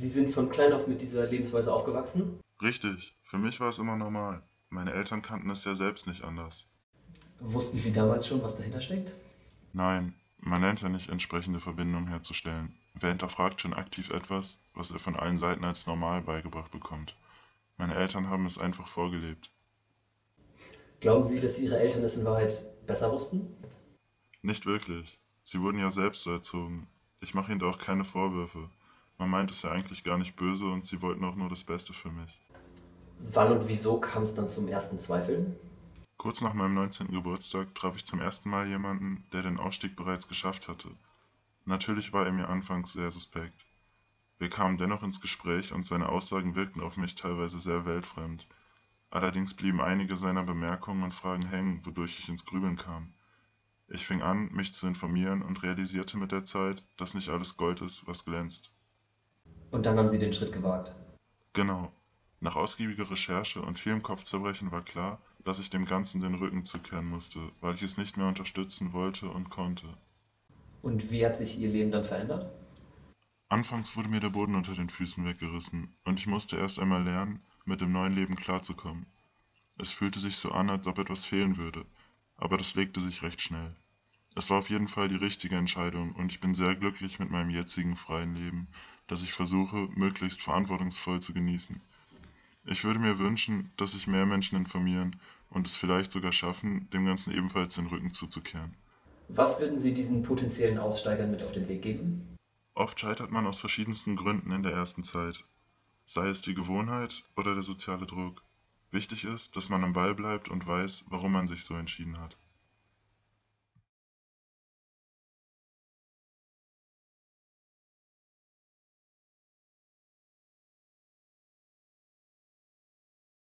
Sie sind von klein auf mit dieser Lebensweise aufgewachsen? Richtig. Für mich war es immer normal. Meine Eltern kannten es ja selbst nicht anders. Wussten Sie damals schon, was dahinter steckt? Nein, man lernt ja nicht, entsprechende Verbindungen herzustellen. Wer hinterfragt schon aktiv etwas, was er von allen Seiten als normal beigebracht bekommt? Meine Eltern haben es einfach vorgelebt. Glauben Sie, dass Ihre Eltern es in Wahrheit besser wussten? Nicht wirklich. Sie wurden ja selbst so erzogen. Ich mache ihnen da auch keine Vorwürfe. Man meint es ja eigentlich gar nicht böse und sie wollten auch nur das Beste für mich. Wann und wieso kam es dann zum ersten Zweifeln? Kurz nach meinem 19. Geburtstag traf ich zum ersten Mal jemanden, der den Ausstieg bereits geschafft hatte. Natürlich war er mir anfangs sehr suspekt. Wir kamen dennoch ins Gespräch und seine Aussagen wirkten auf mich teilweise sehr weltfremd. Allerdings blieben einige seiner Bemerkungen und Fragen hängen, wodurch ich ins Grübeln kam. Ich fing an, mich zu informieren und realisierte mit der Zeit, dass nicht alles Gold ist, was glänzt. Und dann haben Sie den Schritt gewagt? Genau. Nach ausgiebiger Recherche und vielem Kopfzerbrechen war klar, dass ich dem Ganzen den Rücken zukehren musste, weil ich es nicht mehr unterstützen wollte und konnte. Und wie hat sich Ihr Leben dann verändert? Anfangs wurde mir der Boden unter den Füßen weggerissen und ich musste erst einmal lernen, mit dem neuen Leben klarzukommen. Es fühlte sich so an, als ob etwas fehlen würde, aber das legte sich recht schnell. Es war auf jeden Fall die richtige Entscheidung und ich bin sehr glücklich mit meinem jetzigen freien Leben, das ich versuche, möglichst verantwortungsvoll zu genießen. Ich würde mir wünschen, dass sich mehr Menschen informieren und es vielleicht sogar schaffen, dem Ganzen ebenfalls den Rücken zuzukehren. Was würden Sie diesen potenziellen Aussteigern mit auf den Weg geben? Oft scheitert man aus verschiedensten Gründen in der ersten Zeit. Sei es die Gewohnheit oder der soziale Druck. Wichtig ist, dass man am Ball bleibt und weiß, warum man sich so entschieden hat.